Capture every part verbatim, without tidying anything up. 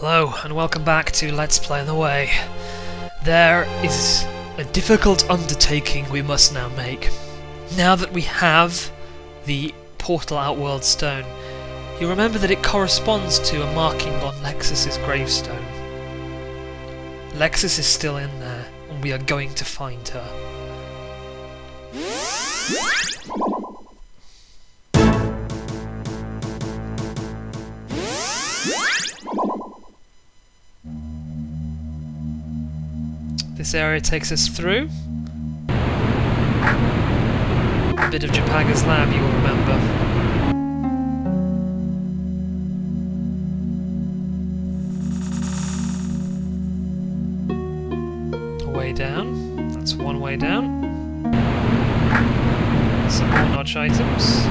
Hello, and welcome back to Let's Play The Way. There is a difficult undertaking we must now make. Now that we have the Portal Outworld Stone, you remember that it corresponds to a marking on Lexus's gravestone. Lexus is still in there, and we are going to find her. This area takes us through a bit of Japaga's Lab, you will remember. A way down. That's one way down. Some more notch items,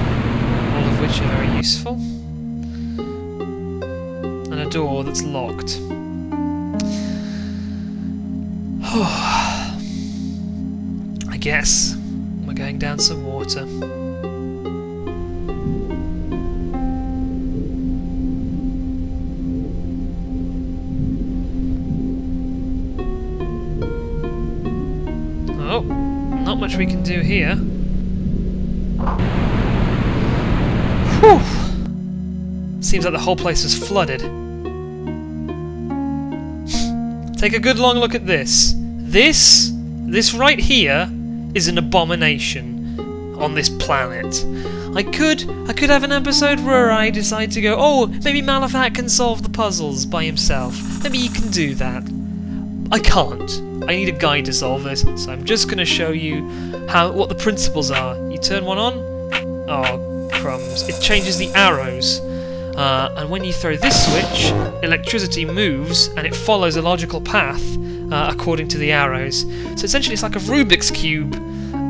all of which are very useful. And a door that's locked. I guess we're going down some water. Oh, not much we can do here. Whew! Seems like the whole place is flooded. Take a good long look at this. This, this right here, is an abomination on this planet. I could, I could have an episode where I decide to go, oh, maybe Malefact can solve the puzzles by himself. Maybe you can do that. I can't. I need a guide to solve this, so I'm just going to show you how what the principles are. You turn one on. Oh, crumbs. It changes the arrows. Uh, and when you throw this switch, electricity moves, and it follows a logical path uh, according to the arrows. So essentially it's like a Rubik's Cube,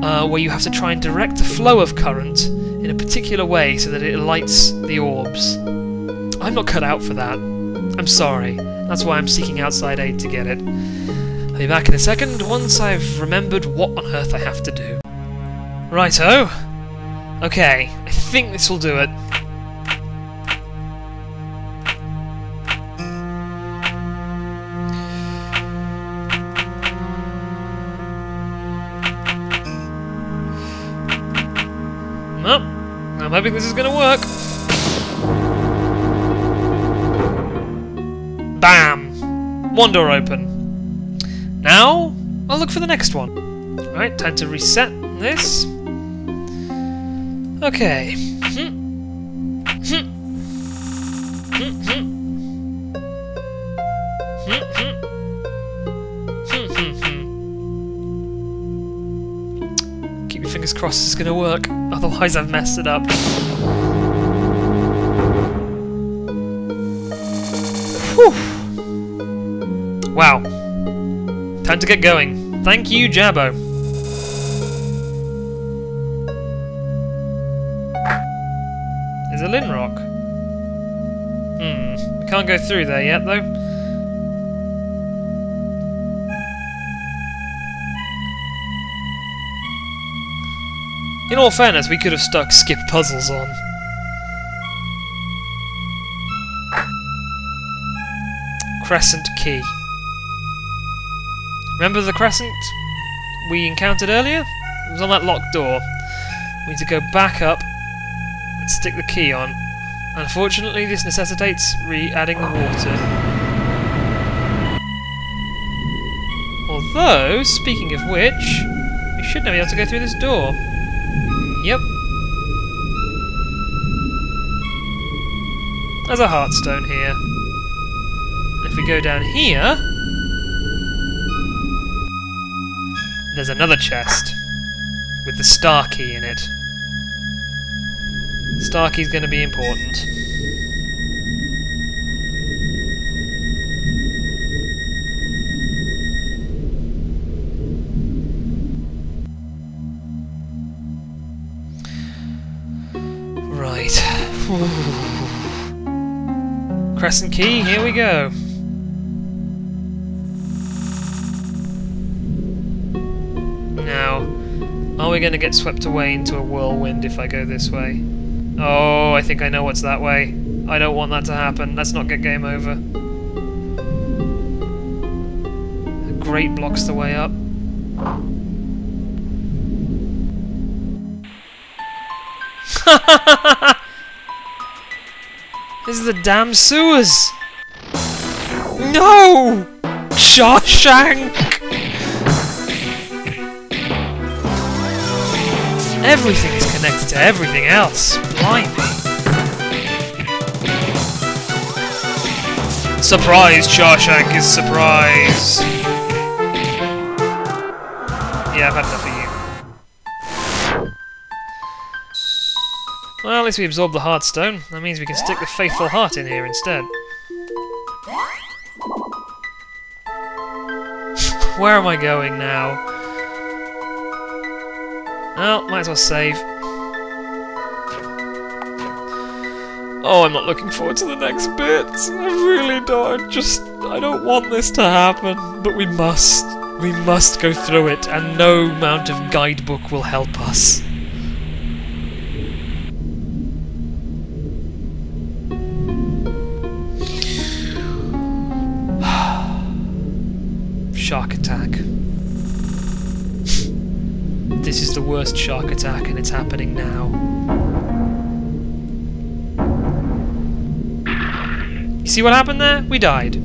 uh, where you have to try and direct the flow of current in a particular way so that it lights the orbs. I'm not cut out for that. I'm sorry. That's why I'm seeking outside aid to get it. I'll be back in a second, once I've remembered what on earth I have to do. Righto. Okay, I think this will do it. Well, I'm hoping this is going to work. Bam! One door open. Now, I'll look for the next one. Alright, time to reset this. Okay. Hmm. Hmm. Hmm. Hmm. Hmm. Hmm. Hmm. Hmm. Keep your fingers crossed it's going to work. Otherwise, I've messed it up. Whew. Wow. Time to get going. Thank you, Jabbo. There's a Linrock. Hmm. We can't go through there yet, though. In all fairness, we could have stuck skip puzzles on. Crescent key. Remember the crescent we encountered earlier? It was on that locked door. We need to go back up and stick the key on. Unfortunately, this necessitates re-adding the water. Although, speaking of which, we should now be able to go through this door. Yep. There's a heartstone here. And if we go down here, there's another chest with the star key in it. Star key's going to be important. Crescent key, here we go. Now, are we going to get swept away into a whirlwind if I go this way? Oh, I think I know what's that way. I don't want that to happen. Let's not get game over. grate blocks the way up. This is the damn sewers! No! Shawshank! Everything is connected to everything else. Blimey. Surprise, Shawshank is surprise. Yeah, I've had enough of you. Well, at least we absorbed the hard stone. That means we can stick the faithful heart in here instead. Where am I going now? Well, might as well save. Oh, I'm not looking forward to the next bit. I really don't. Just, I don't want this to happen. But we must. We must go through it, and no amount of guidebook will help us. Shark attack. This is the worst shark attack, and it's happening now. You see what happened there? We died.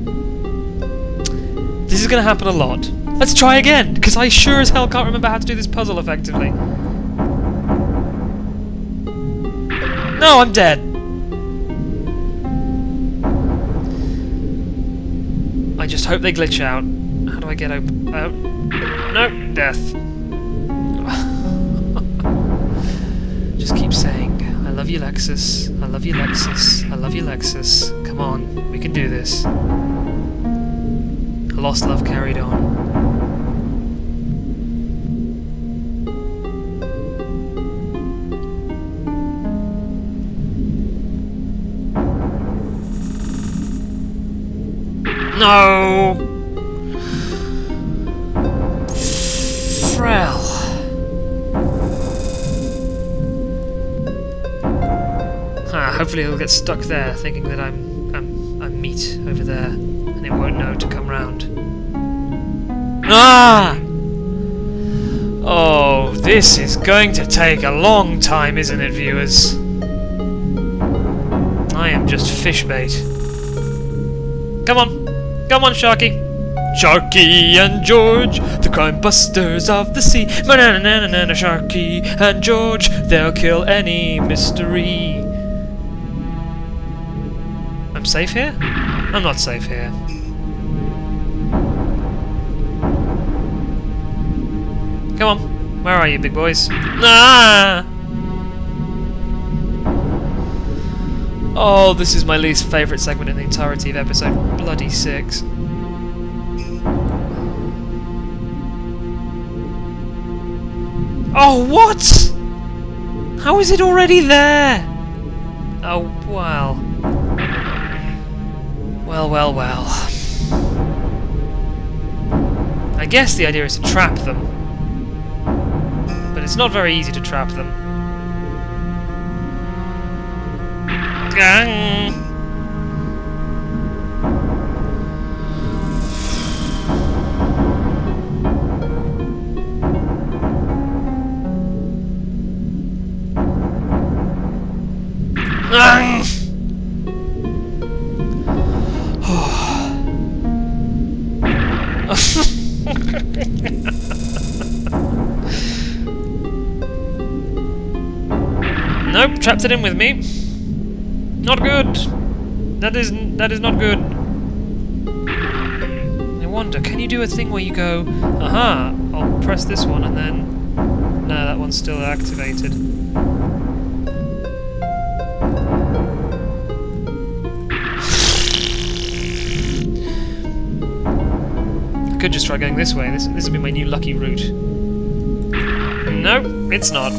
This is going to happen a lot. Let's try again, because I sure as hell can't remember how to do this puzzle effectively. No, I'm dead. I just hope they glitch out. How do I get open? Oh. No! Death. Just keep saying, I love you, Lexus. I love you, Lexus. I love you, Lexus. Come on, we can do this. A lost love carried on. No! Hopefully it'll get stuck there, thinking that I'm, I'm, I'm meat over there, and it won't know to come round. Ah! Oh, this is going to take a long time, isn't it, viewers? I am just fish bait. Come on! Come on, Sharky! Sharky and George, the crime busters of the sea. Ma-na-na-na-na-na, Sharky and George, they'll kill any mystery. I'm safe here? I'm not safe here. Come on, where are you, big boys? Ah! Oh, this is my least favourite segment in the entirety of episode bloody six. Oh, what? How is it already there? Oh, wow. Well, well, well. I guess the idea is to trap them. But it's not very easy to trap them. Gang! Gang! Nope, trapped it in with me. Not good. That is that is not good. I wonder, can you do a thing where you go, aha, I'll press this one and then... No, that one's still activated. I could just try going this way. This this would be my new lucky route. Nope, it's not.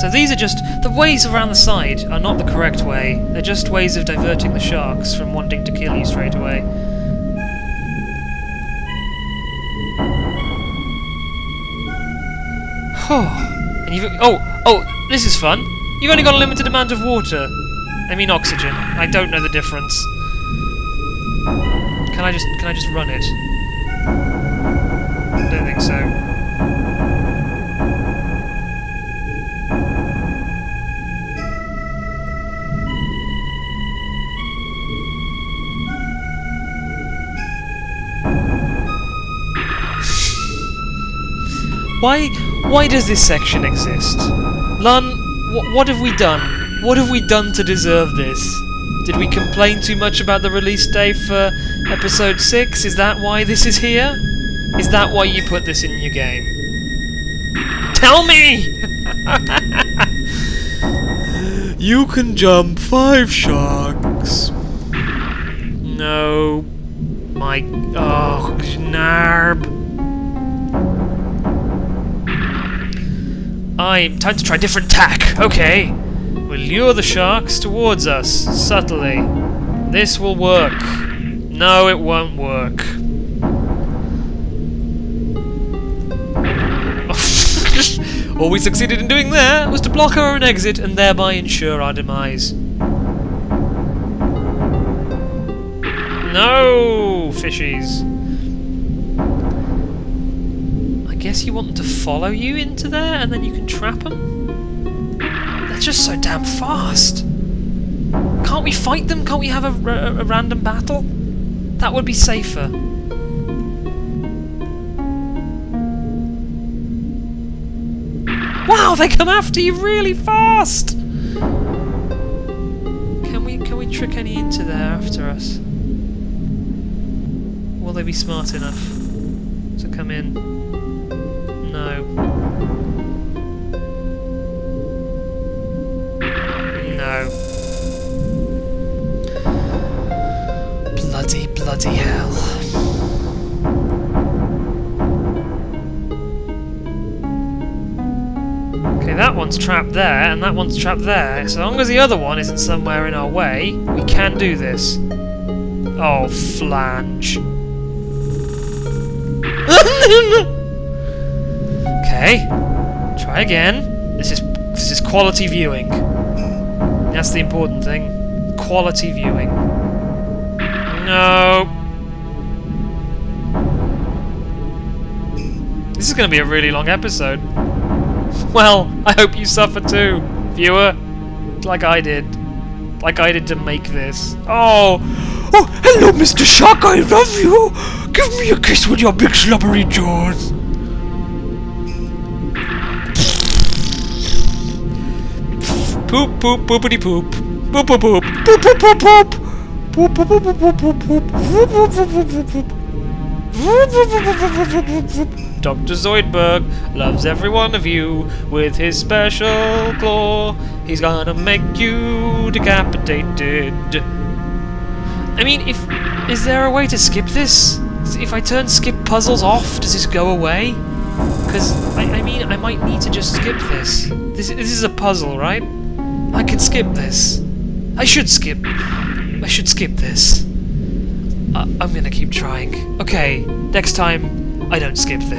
So these are just... the ways around the side are not the correct way. They're just ways of diverting the sharks from wanting to kill you straight away. Oh, and you've... Oh! Oh! This is fun! You've only got a limited amount of water. I mean oxygen. I don't know the difference. Can I just can I just run it? I don't think so. Why why does this section exist? Lun, wh what have we done? What have we done to deserve this? Did we complain too much about the release day for episode six? Is that why this is here? Is that why you put this in your game? Tell me! You can jump five sharks. No. My... Oh, narb. I'm time to try different tack. Okay. We'll lure the sharks towards us, subtly. This will work. No, it won't work. All we succeeded in doing there was to block our own exit and thereby ensure our demise. No, fishies. I guess you want them to follow you into there and then you can trap them? They're just so damn fast! Can't we fight them? Can't we have a, a, a random battle? That would be safer. Wow, they come after you really fast! Can we, can we trick any into there after us? Will they be smart enough to come in? No. No. Bloody, bloody hell. Okay, that one's trapped there, and that one's trapped there. So long as the other one isn't somewhere in our way, we can do this. Oh, flange. Okay, try again. This is this is quality viewing. That's the important thing. Quality viewing. No. This is going to be a really long episode. Well, I hope you suffer too, viewer. Like I did. Like I did to make this. Oh. Oh, hello, Mister Shark. I love you. Give me a kiss with your big slobbery jaws. Poop poop poopity poop poop poop poop poop poop poop poop poop poop poop poop poop poop poop. Doctor Zoidberg loves every one of you with his special claw. He's gonna make you decapitated. I mean, if is there a way to skip this? If I turn skip puzzles off, does this go away? Because I, I mean, I might need to just skip this. This this is a puzzle, right? I can skip this. I should skip. I should skip this. I, I'm gonna keep trying. Okay, next time, I don't skip this.